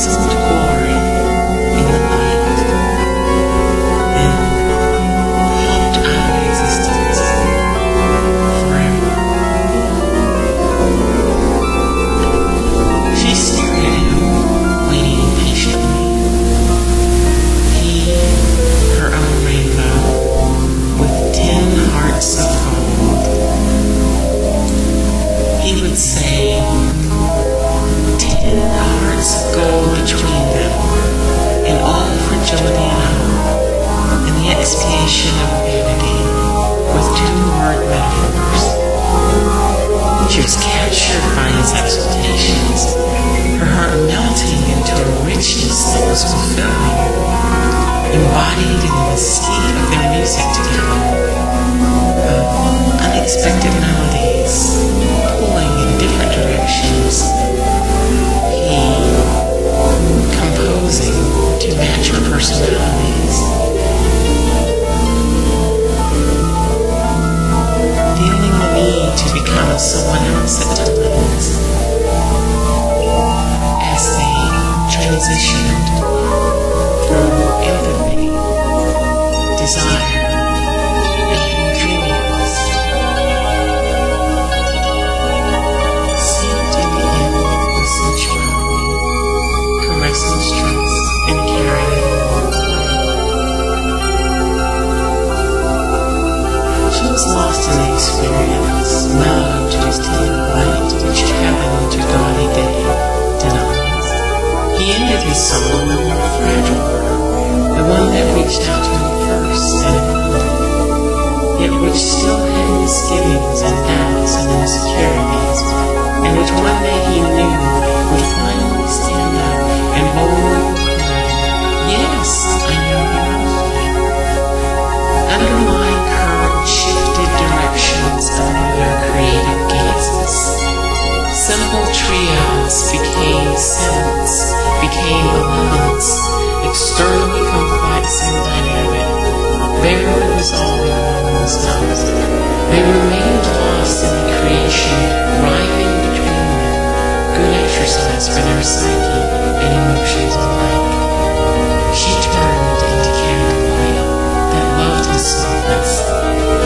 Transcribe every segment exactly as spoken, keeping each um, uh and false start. pleasant glory in the night and hold our existence forever. She stared at him, waiting impatiently. He, her own rainbow, with ten hearts of gold. He would say, of gold between them, and all the fragility and hope, and the expiation of vanity with two-word metaphors. She was captured by his exaltations, her heart melting into a richness that was fulfilling, embodied in the mystique of their music together, of unexpected melodies pulling in different directions. To match her personalities. Feeling the need to become someone else at times. As they transitioned through empathy, desire, and dreams, seemed in the end with sensuality, caressing strength, and carried it along. She was lost in the experience, numbed to his tender light, which traveled to dawny day, denies. He ended his song with a fragile bird, the one that reached out to him first and yet which still had misgivings and doubts and insecurities, and which one day he knew would finally stand up and boldly. Yes, I know you love me. Underlying current shifted directions under their creative gazes. Simple trios became sins, became allowance, externally complex and dynamic. They were resolving among themselves. They remained lost in the creation, writhing between them. Good exercise for their psyche and emotions alike. She turned into carried light that loved his softness,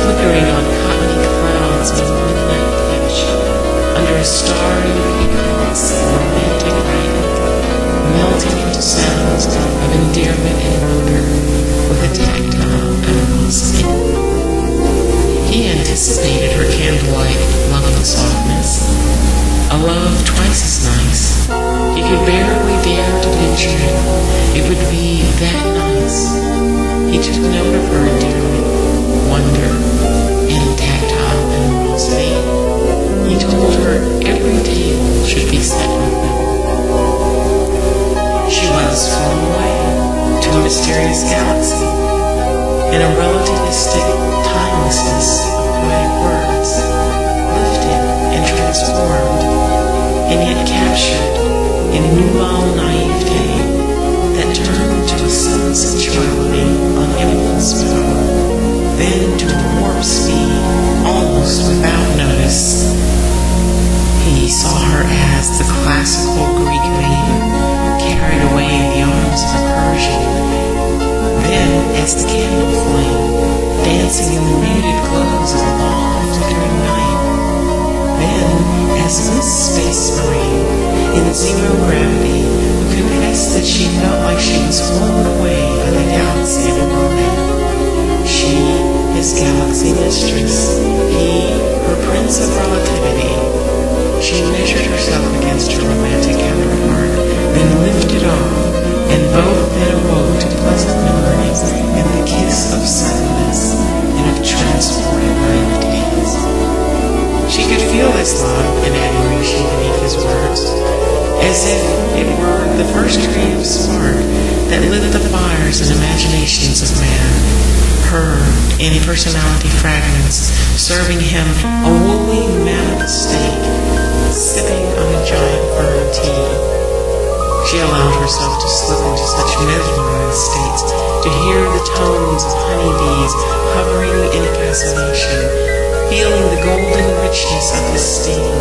flickering on cottony clouds of midnight pitch, under a starry ignorance of romantic writing, melting into sounds of endearment and wonder with a tactile animosity. He anticipated her candlelight loving softness, a love twice as nice. He could barely dare to picture it. It would be that nice. He took note of her endearment, wonder, and tactile animosity. He told her every table should be set with them. She was flown away to a mysterious galaxy in a relativistic timelessness of poetic words, lifted and transformed, and yet captured in a newfound naivete that turned to a sudden sensuality on impulse power, then to a warp speed almost without notice. He saw her as the classical Greek maiden carried away in the arms of a Persian, then as the candle flame dancing in the muted glows of a long flickering night, then as Miss Space Marine, in zero gravity, who confessed that she felt like she was flown away by the galaxy of a woman. She, his galaxy mistress, he, her prince of relativity. She measured herself against her romantic counterpart, then lifted off, and both then awoke to pleasant memories and the kiss of suddenness and of transported naiveties. She could feel his love and admiration beneath his words, as if it were the first creative spark that lit the fires and imaginations of man, her impersonality fragments serving him a woolly mad steak, sipping on a giant burn tea. She allowed herself to slip into such mesmerized states, to hear the tones of honeybees hovering in fascination, feeling the golden richness of his steam,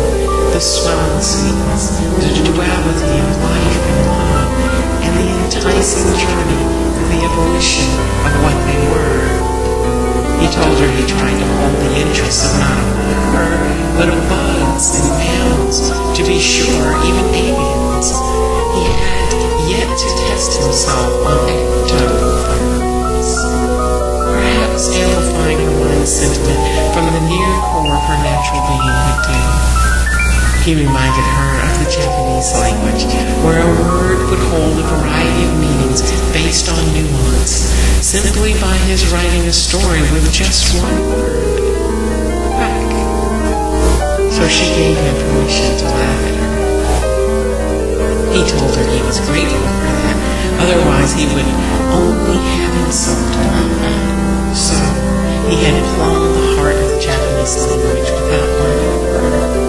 the swelling sweetness, the duality of life and love, blessing journey and the evolution of what they were. He told her he tried to hold the interests of not only her, but of bugs and mammals, to be sure, even aliens. He had yet to test himself on ectoplasm. Perhaps amplifying the one's sentiment from the near core of her natural being would do. He reminded her of the Japanese language, where a word would hold a variety of meanings based on nuance, simply by his writing a story with just one word. Back. So she gave him permission to laugh at her. He told her he was grateful for that, otherwise he would only have insulted her. So, he had plumbed the heart of the Japanese language without learning a word.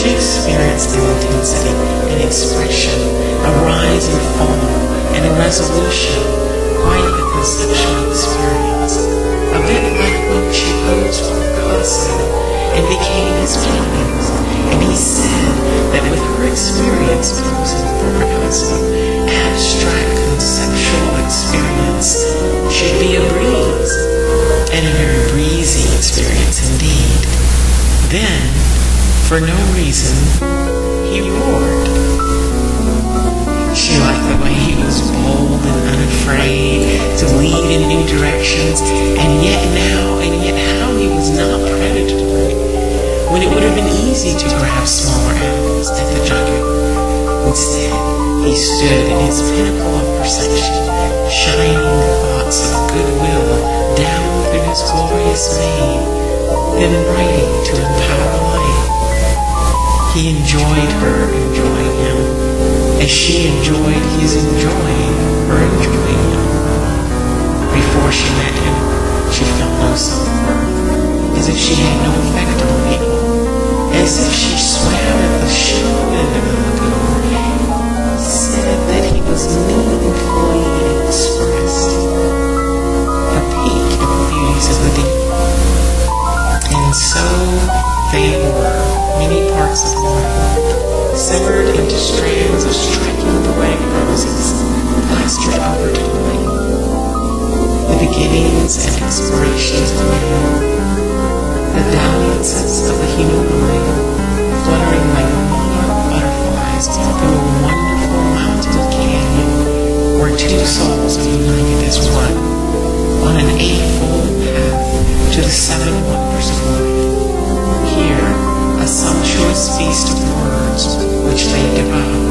She experienced an intensity, an expression, a rise and fall, and a resolution, quite a conceptual experience, a bit like when she posed for Picasso and became his paintings, and he said that with her experience posing for Picasso, abstract conceptual experience should be a breeze, and a very breezy experience indeed. Then, for no reason, he roared. She liked the way he was bold and unafraid to lead in new directions, and yet now, and yet how he was not predatory, when it would have been easy to grab smaller animals at the jungle. Instead, he stood in his pinnacle of perception, shining thoughts of goodwill down through his glorious mane, then writing to empower life. He enjoyed her enjoying him, as she enjoyed his enjoying her enjoying him. Before she met him, she felt no self-worth, as if she had no effect on people, as if she swam at the show end of the lagoon, said that he was meaningfully expressed, a peak of the beauties of the deep. And so they were. Many parts of life, severed into strands of striking black roses, plastered over to the lake. The beginnings and expirations of man, the dalliances of the human mind, fluttering like monarch butterflies through a wonderful mountain canyon, where two souls are united as one, on an eightfold path to the seven wonders of life. Here, a sumptuous feast of words, which they devour.